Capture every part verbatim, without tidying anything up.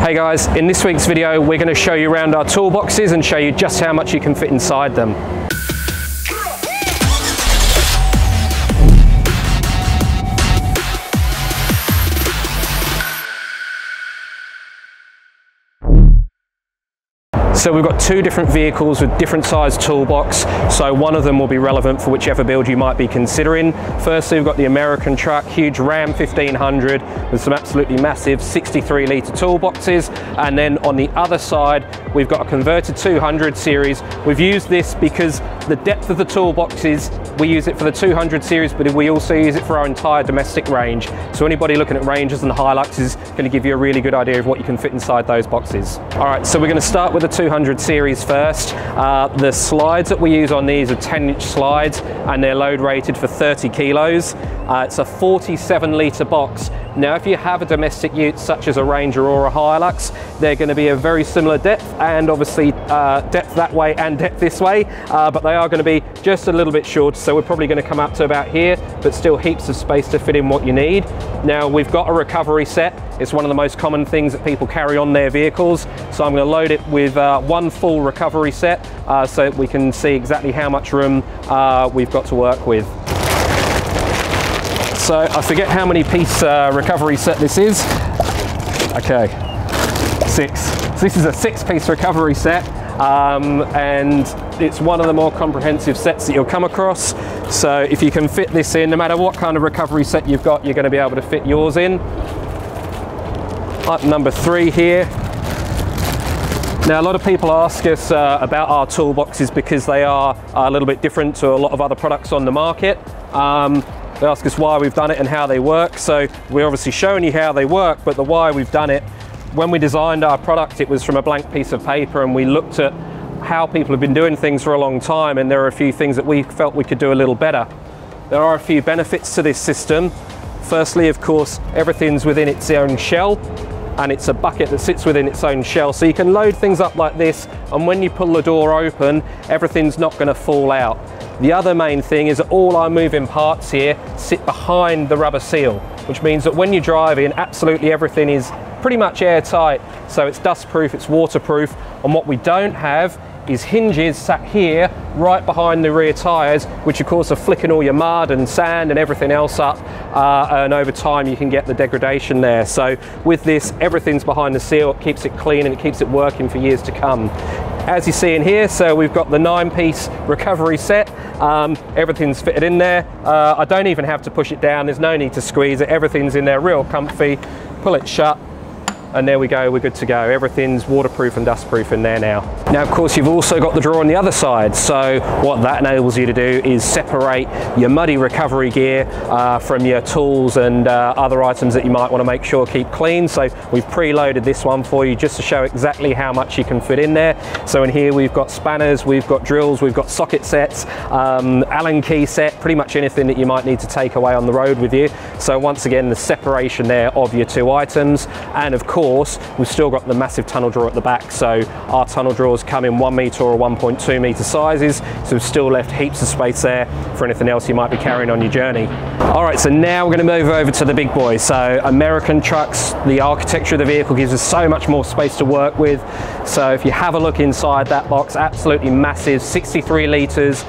Hey guys, in this week's video we're going to show you around our toolboxes and show you just how much you can fit inside them. So we've got two different vehicles with different size toolbox, so one of them will be relevant for whichever build you might be considering. Firstly, we've got the American truck, huge Ram fifteen hundred with some absolutely massive sixty-three litre toolboxes. And then on the other side, we've got a converted two hundred series. We've used this because the depth of the toolboxes, we use it for the two hundred series, but we also use it for our entire domestic range. So anybody looking at Rangers and Hilux is going to give you a really good idea of what you can fit inside those boxes. All right, so we're going to start with the two hundred series first. Uh, the slides that we use on these are ten inch slides and they're load rated for thirty kilos. Uh, it's a forty-seven litre box. Now if you have a domestic ute such as a Ranger or a Hilux, they're going to be a very similar depth, and obviously uh, depth that way and depth this way, uh, but they are going to be just a little bit short, so we're probably going to come up to about here, but still heaps of space to fit in what you need. Now we've got a recovery set. It's one of the most common things that people carry on their vehicles, so I'm going to load it with uh, one full recovery set uh, so we can see exactly how much room uh, we've got to work with. So I forget how many piece uh, recovery set this is. Okay, six. So this is a six piece recovery set, um, and it's one of the more comprehensive sets that you'll come across. So if you can fit this in, no matter what kind of recovery set you've got, you're going to be able to fit yours in. Item number three here. Now a lot of people ask us uh, about our toolboxes because they are a little bit different to a lot of other products on the market. Um, They ask us why we've done it and how they work. So we're obviously showing you how they work, but the why we've done it, when we designed our product, it was from a blank piece of paper, and we looked at how people have been doing things for a long time, and there are a few things that we felt we could do a little better. There are a few benefits to this system. Firstly, of course, everything's within its own shell, and it's a bucket that sits within its own shell. So you can load things up like this, and when you pull the door open, everything's not going to fall out. The other main thing is that all our moving parts here sit behind the rubber seal, which means that when you drive in, absolutely everything is pretty much airtight. So it's dustproof, it's waterproof, and what we don't have is hinges sat here right behind the rear tyres, which of course are flicking all your mud and sand and everything else up, uh, and over time you can get the degradation there. So with this, everything's behind the seal, it keeps it clean and it keeps it working for years to come. As you see in here, so we've got the nine piece recovery set, um, everything's fitted in there. uh, I don't even have to push it down, there's no need to squeeze it, everything's in there real comfy. Pull it shut, and there we go, we're good to go. Everything's waterproof and dustproof in there now. Now, of course, you've also got the drawer on the other side. So what that enables you to do is separate your muddy recovery gear uh, from your tools and uh, other items that you might want to make sure keep clean. So we've preloaded this one for you just to show exactly how much you can fit in there. So in here, we've got spanners, we've got drills, we've got socket sets, um, Allen key set, pretty much anything that you might need to take away on the road with you. So once again, the separation there of your two items. And of course, course, we've still got the massive tunnel drawer at the back. So our tunnel drawers come in one metre or one point two metre sizes, so we've still left heaps of space there for anything else you might be carrying on your journey. All right, so now we're going to move over to the big boys. So American trucks, the architecture of the vehicle gives us so much more space to work with. So if you have a look inside that box, absolutely massive, sixty-three litres.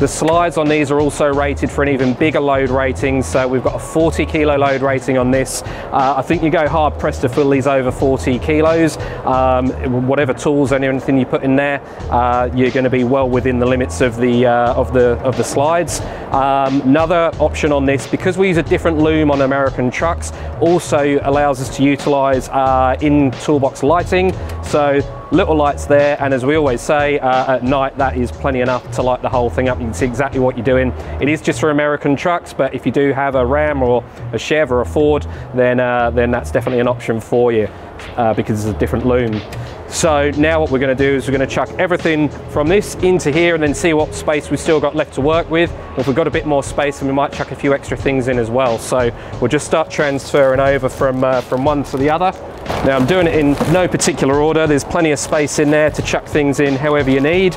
The slides on these are also rated for an even bigger load rating, so we've got a forty kilo load rating on this. Uh, I think you go hard pressed to fill these over forty kilos. Um, whatever tools and anything you put in there, uh, you're going to be well within the limits of the uh, of the of the slides. Um, another option on this, because we use a different loom on American trucks, also allows us to utilise uh, in toolbox lighting. So little lights there, and as we always say, uh, at night that is plenty enough to light the whole thing up. You can see exactly what you're doing. It is just for American trucks, but if you do have a Ram or a Chev or a Ford, then uh, then that's definitely an option for you, uh, because it's a different loom. So now what we're going to do is we're going to chuck everything from this into here and then see what space we've still got left to work with. If we've got a bit more space, then we might chuck a few extra things in as well. So we'll just start transferring over from, uh, from one to the other. Now I'm doing it in no particular order. There's plenty of space in there to chuck things in however you need.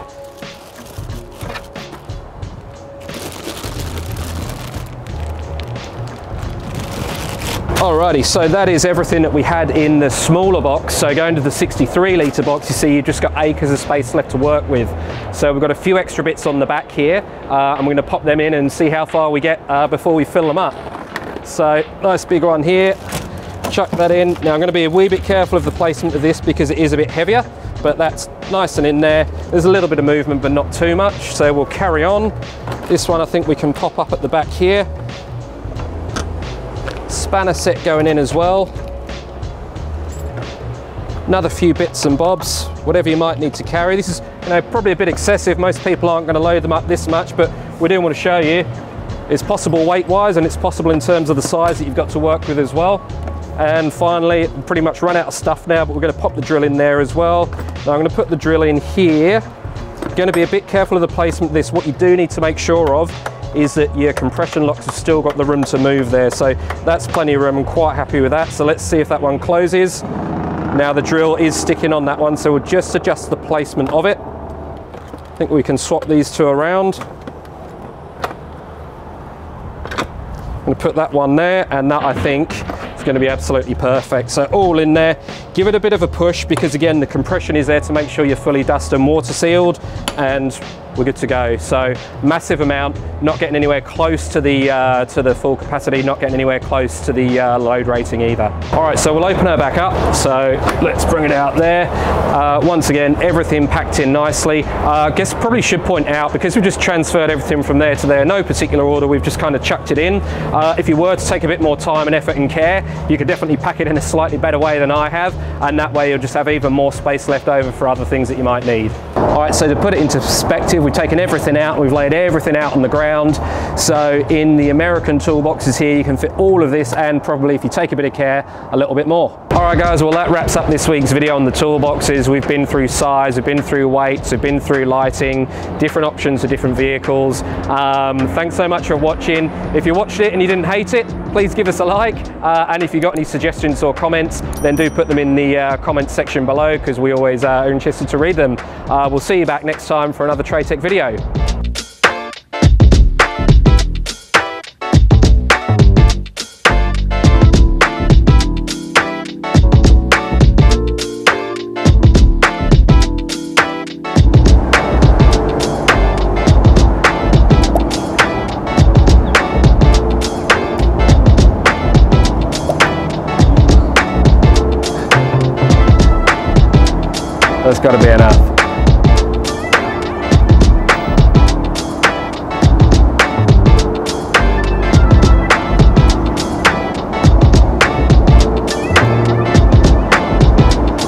Alrighty, so that is everything that we had in the smaller box. So going to the sixty-three litre box, you see you've just got acres of space left to work with. So we've got a few extra bits on the back here, uh, and we're going to pop them in and see how far we get uh, before we fill them up. So nice big one here, chuck that in. Now I'm going to be a wee bit careful of the placement of this because it is a bit heavier, but that's nice and in there. There's a little bit of movement, but not too much. So we'll carry on. This one I think we can pop up at the back here. Spanner set going in as well. Another few bits and bobs, whatever you might need to carry. This is, you know, probably a bit excessive. Most people aren't going to load them up this much, but we do want to show you it's possible weight-wise, and it's possible in terms of the size that you've got to work with as well. And finally, pretty much run out of stuff now, but we're going to pop the drill in there as well. Now I'm going to put the drill in here. Going to be a bit careful of the placement of this. What you do need to make sure of is that your compression locks have still got the room to move there. So that's plenty of room. I'm quite happy with that. So let's see if that one closes. Now the drill is sticking on that one, so we'll just adjust the placement of it. I think we can swap these two around. I'm going to put that one there, and that I think is going to be absolutely perfect. So all in there. Give it a bit of a push because again, the compression is there to make sure you're fully dust and water sealed, and we're good to go. So massive amount, not getting anywhere close to the uh, to the full capacity, not getting anywhere close to the uh, load rating either. All right, so we'll open her back up. So let's bring it out there. Uh, once again, everything packed in nicely. Uh, I guess probably should point out, because we've just transferred everything from there to there, no particular order, we've just kind of chucked it in. Uh, if you were to take a bit more time and effort and care, you could definitely pack it in a slightly better way than I have, and that way you'll just have even more space left over for other things that you might need. All right, so to put it into perspective, we've taken everything out, we've laid everything out on the ground. So in the American toolboxes here, you can fit all of this, and probably if you take a bit of care, a little bit more. All right guys, well that wraps up this week's video on the toolboxes. We've been through size, we've been through weights, we've been through lighting, different options for different vehicles. Um, thanks so much for watching. If you watched it and you didn't hate it, please give us a like. Uh, and if you got any suggestions or comments, then do put them in the uh, comments section below, because we always uh, are interested to read them. Uh, we'll see you back next time for another Traytec video. That's got to be enough.